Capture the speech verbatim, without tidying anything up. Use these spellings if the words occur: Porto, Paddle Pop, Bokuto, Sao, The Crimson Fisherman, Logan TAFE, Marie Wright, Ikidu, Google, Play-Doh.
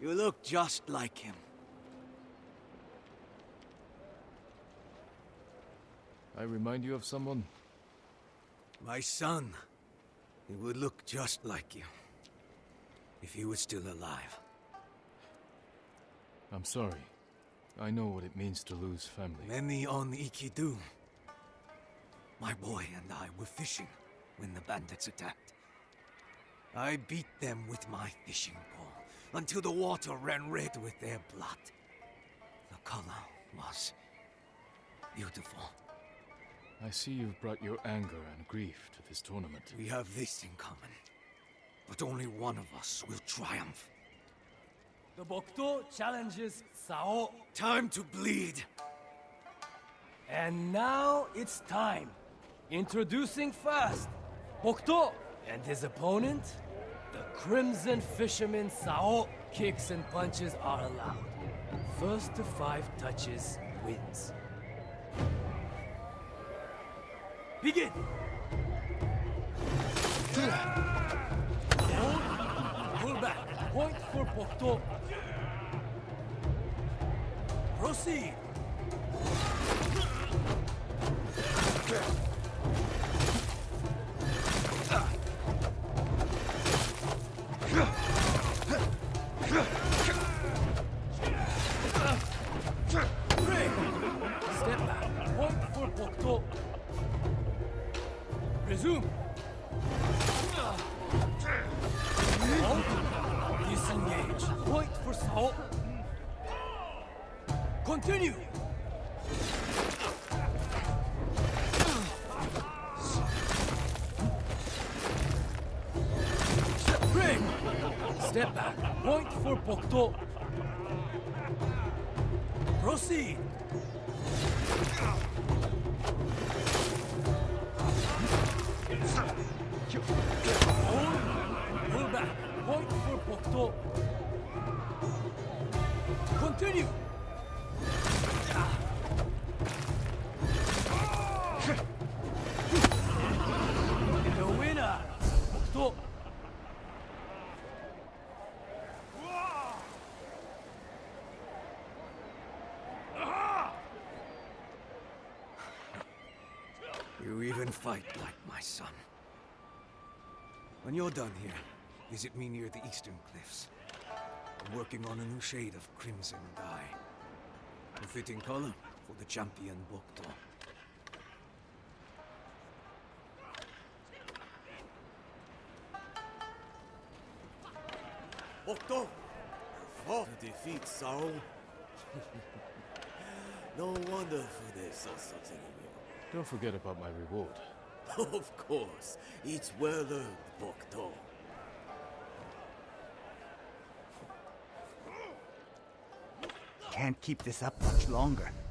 You look just like him. I remind you of someone? My son. He would look just like you. If he was still alive. I'm sorry. I know what it means to lose family. Many on Ikidu. My boy and I were fishing when the bandits attacked. I beat them with my fishing pole until the water ran red with their blood. The color was beautiful. I see you've brought your anger and grief to this tournament. We have this in common, but only one of us will triumph. The Bokuto challenges Sao. Time to bleed. And now it's time. Introducing first, Bokuto and his opponent, the Crimson Fisherman Sao. Kicks and punches are allowed. First to five touches wins. Begin! Hold, pull back. Point for Porto. Proceed! Step back. Point for Porto. Resume. Out. Disengage. Point for Sao. Continue. Step back. Point for Porto. Proceed. Hold. Pull back. Point for Porto. Continue. The winner, Porto. You even fight like my son. When you're done here, visit me near the eastern cliffs. I'm working on a new shade of crimson dye. A fitting color for the champion Bokuto. Bokuto! Oh, to defeat Sao. No wonder they saw something in you. Don't forget about my reward. Of course. It's well earned, Bokuto. Can't keep this up much longer.